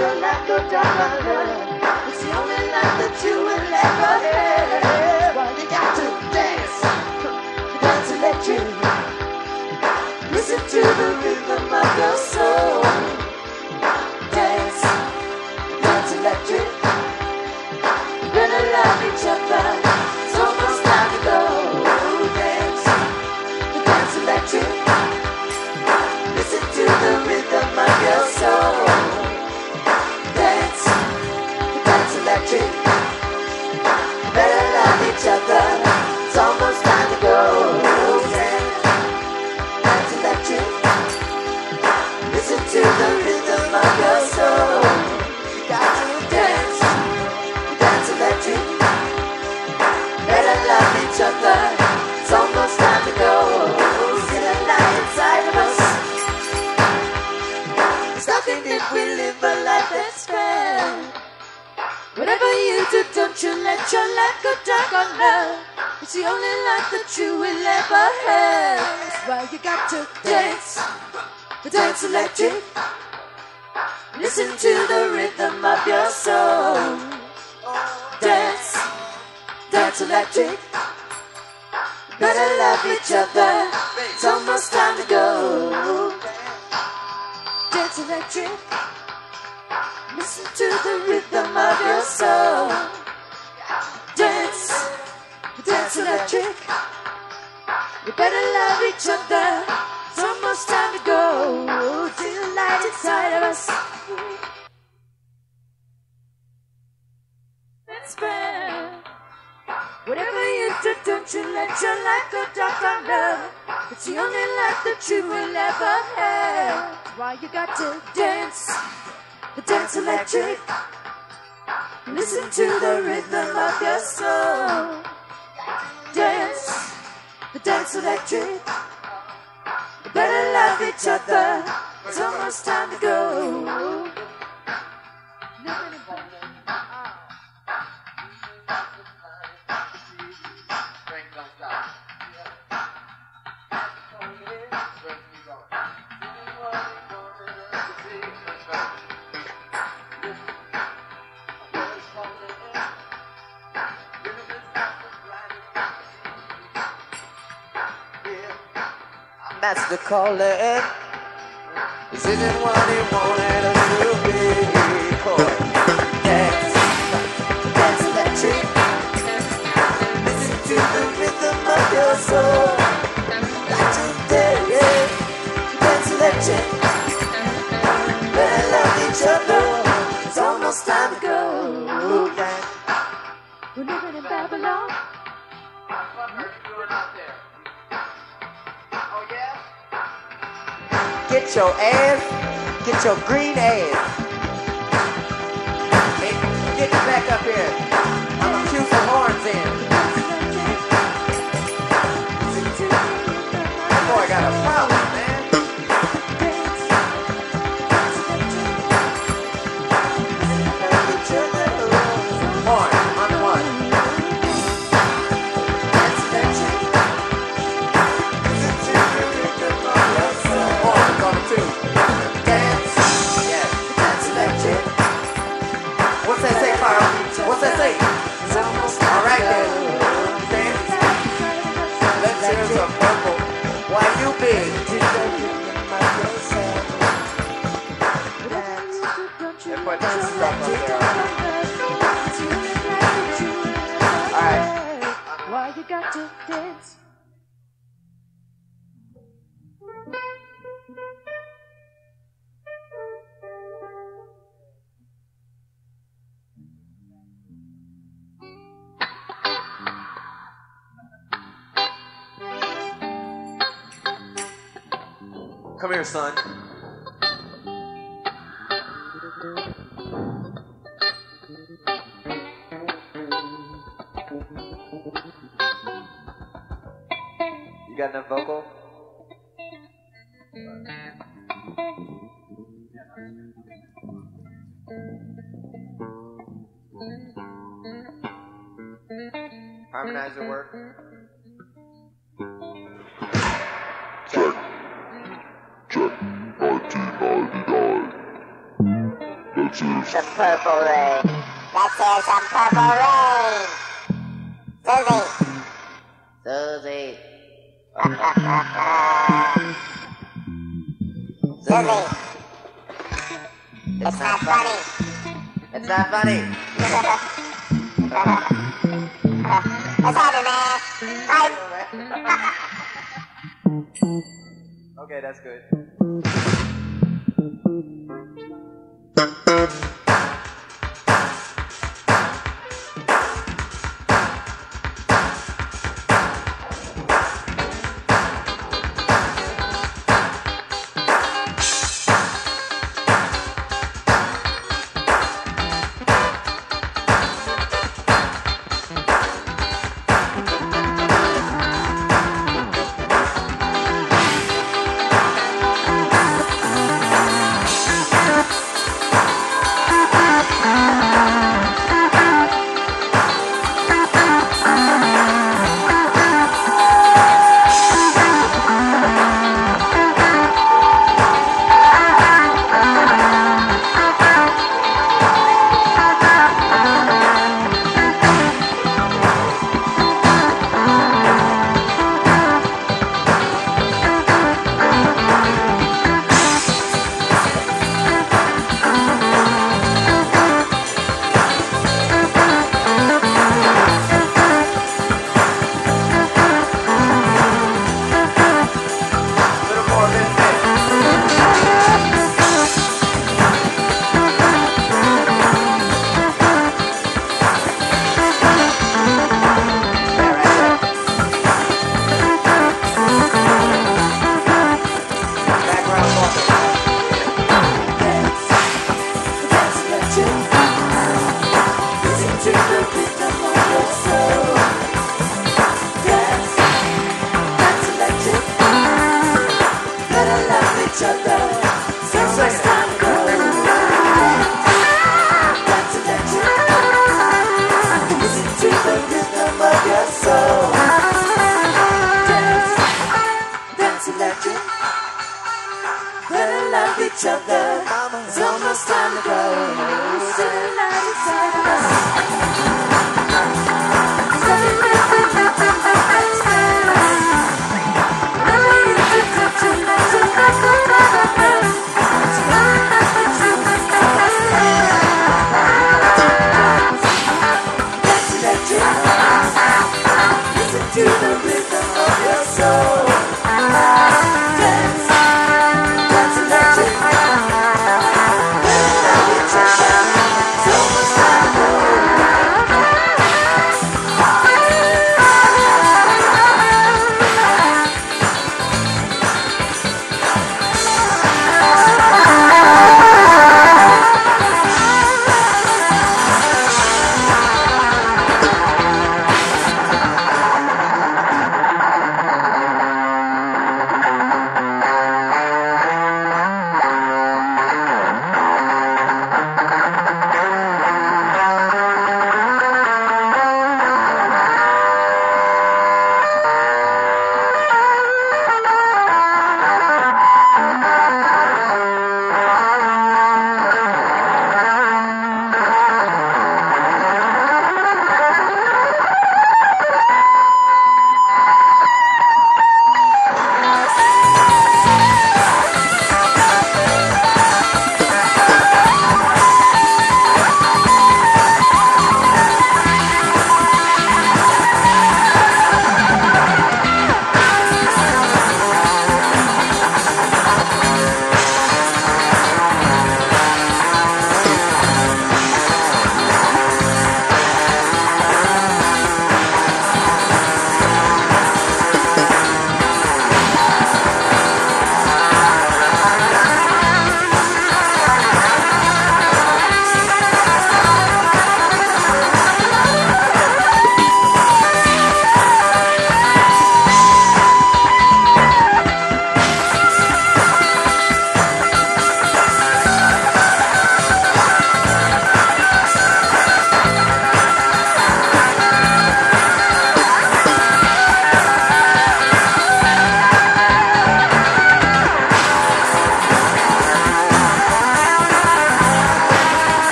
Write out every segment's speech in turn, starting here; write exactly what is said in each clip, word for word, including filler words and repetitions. Until I go down, it's the only night that you will ever have. You got to dance, you got to let you listen to the rhythm of your soul. Dance, you got to let you. You better love each other, so much time to go. Dance, you got to let you listen to the rhythm of your soul. It's almost time to go. See the light inside of us. It's nothing that we live a life that's fair. Whatever you do, don't you let your life go dark on her. It's the only life that you will ever have. That's why you got to dance, the dance electric. Listen to the rhythm of your soul. Dance, dance electric. Better love each other, it's almost time to go. Dance electric, listen to the rhythm of your soul. Dance, dance electric. You better love each other, it's almost time to go. See the light inside of us. Let's burn. Whatever you do, don't you let your life go dark on love. It's the only life that you will ever have. That's why you got to dance, the dance electric. Listen to the rhythm of your soul. Dance, the dance electric. You better love each other, it's almost time to go. That's the calling. This isn't what he wanted us to be. Dance, dance electric. Listen to the rhythm of your soul. Got to dance, dance electric. Better love each other. It's almost time to go. We're living in Babylon. Get your ass, get your green ass. Get back up here. I'm gonna cue some horns in. That boy got a problem, man. Horn on the one. Horns on the two. Dance, yes, dance electric. What's that say, Carl? What's that say? All right then. Dance, let's hear some purple. Why you big? Everybody dance stuff up there. All right. Why you got to dance? Come here, son. You got enough vocal? Harmonizer work? Check. Check nineteen ninety-nine. Let's some purple rain. Let's hear some purple rain. Susie. Susie. Susie. It's, it's not funny. funny. It's not funny. It's happening, man. Right. Okay, that's good.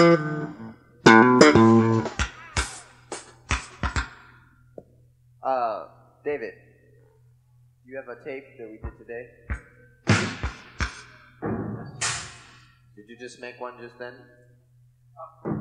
Uh, David, you have a tape that we did today? Did you just make one just then?